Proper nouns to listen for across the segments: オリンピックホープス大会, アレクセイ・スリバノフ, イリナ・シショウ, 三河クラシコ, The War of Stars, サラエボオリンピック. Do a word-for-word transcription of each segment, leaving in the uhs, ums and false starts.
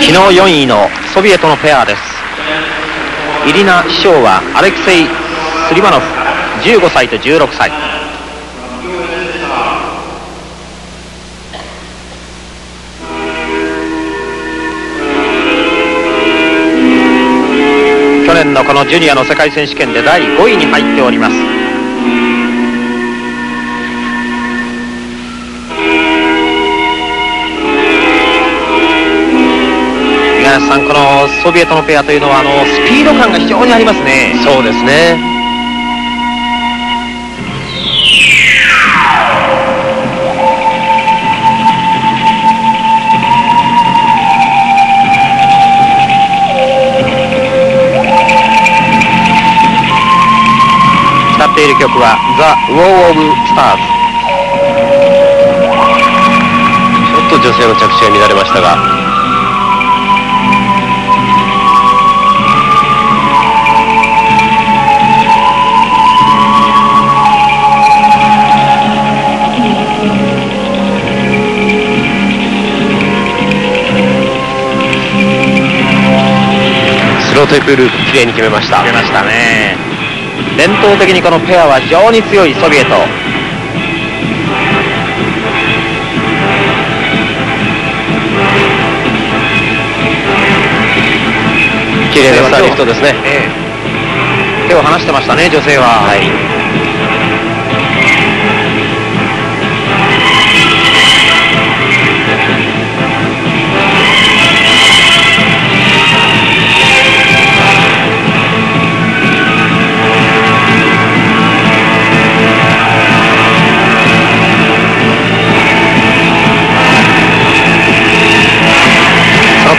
昨日よんいのソビエトのペアです。イリナ・シショウはアレクセイ・スリバノフじゅうごさいとじゅうろくさい。去年のこのジュニアの世界選手権でだいごいに入っております。さん、このソビエトのペアというのはあのスピード感が非常にありますね。そうですね。歌っている曲は「The War of Stars」。ちょっと女性の着地が乱れましたが。ローテープループ綺麗に決めました。決めましたね。伝統的にこのペアは非常に強いソビエト。綺麗なスターリフトですね。手を離してましたね、女性は。はい、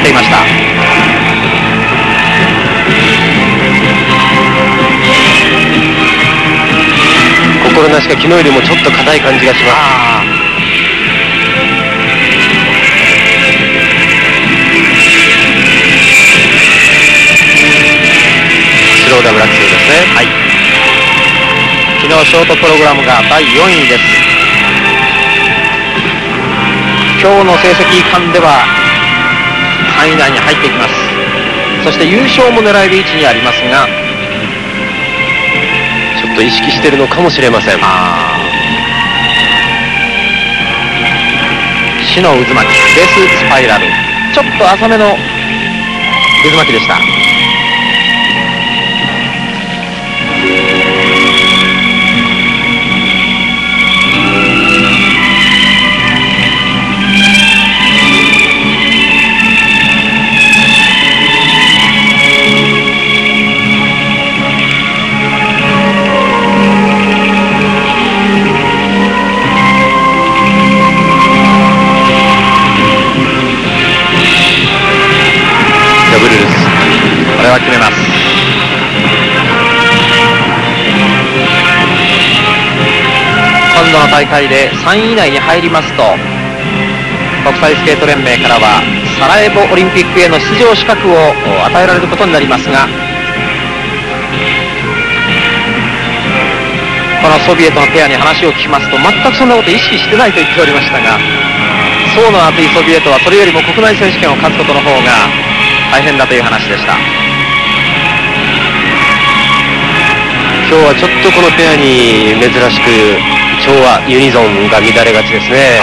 いました。心なしか昨日よりもちょっと硬い感じがします。スローダブルアクセルですね。はい、昨日ショートプログラムがだいよんいです。今日の成績間ではさんい以内に入っていきます。そして優勝も狙える位置にありますが、ちょっと意識しているのかもしれません。死の渦巻き、デススパイラル、ちょっと浅めの渦巻きでした。これは決めます。今度の大会でさんい以内に入りますと、国際スケート連盟からはサラエボオリンピックへの出場資格を与えられることになりますが、このソビエトのペアに話を聞きますと、全くそんなこと意識してないと言っておりましたが、層の厚いソビエトはそれよりも国内選手権を勝つことの方が大変だという話でした。今日はちょっとこのペアに珍しく調和ユニゾンが乱れがちですね。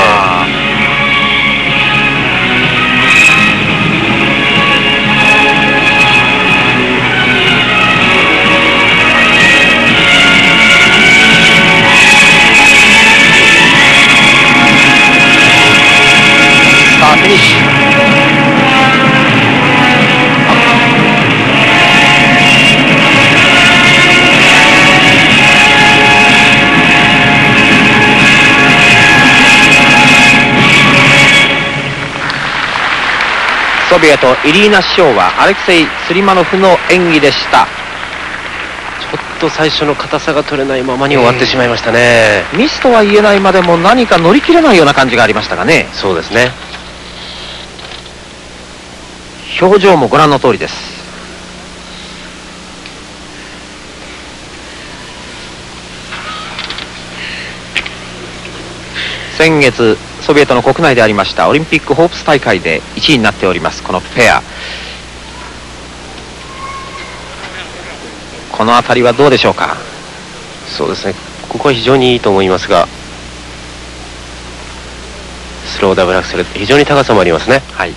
さあフィニッシュ。ソビエト、イリーナ・シショウはアレクセイ・スリマノフの演技でした。ちょっと最初の硬さが取れないままに終わってしまいましたね。えー、ミスとは言えないまでも何か乗り切れないような感じがありましたがね。そうですね。表情もご覧の通りです。先月ソビエトの国内でありましたオリンピックホープス大会でいちいになっておりますこのペア、この辺りはどうでしょうか。そうですね、ここは非常にいいと思いますが、スローダブルアクセル、非常に高さもありますね。はい、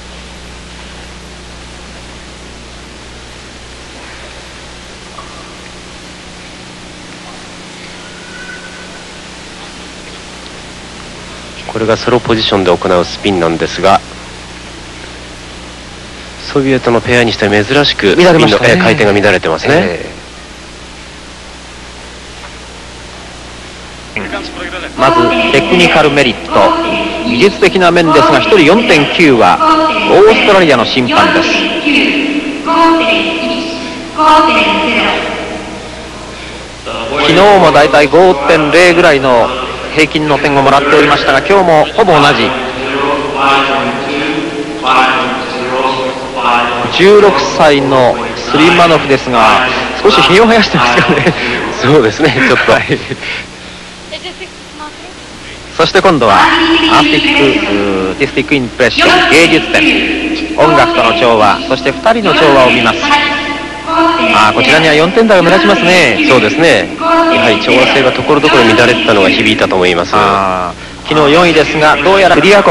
これがソロポジションで行うスピンなんですが、ソビエトのペアにしては珍しくスピンの、ね、回転が乱れてますね、えーうん、まずテクニカルメリット、技術的な面ですがひとり よんてんきゅう はオーストラリアの審判です。昨日もだいたい ごてんれい ぐらいの平均の点をもらっておりましたが、今日もほぼ同じ じゅうろくさいのスリマノフですが、少しひげを生やしてますかね。そうですね、ちょっとそして今度はアーティスティック、アーティスティックインプレッション、芸術点、音楽との調和、そしてふたりの調和を見ます。ああ、こちらにはよんてんだいが目立ちますね。そうですね、やはり調和性がところどころ乱れてたのが響いたと思います。昨日よんいですが、どうやらクリア国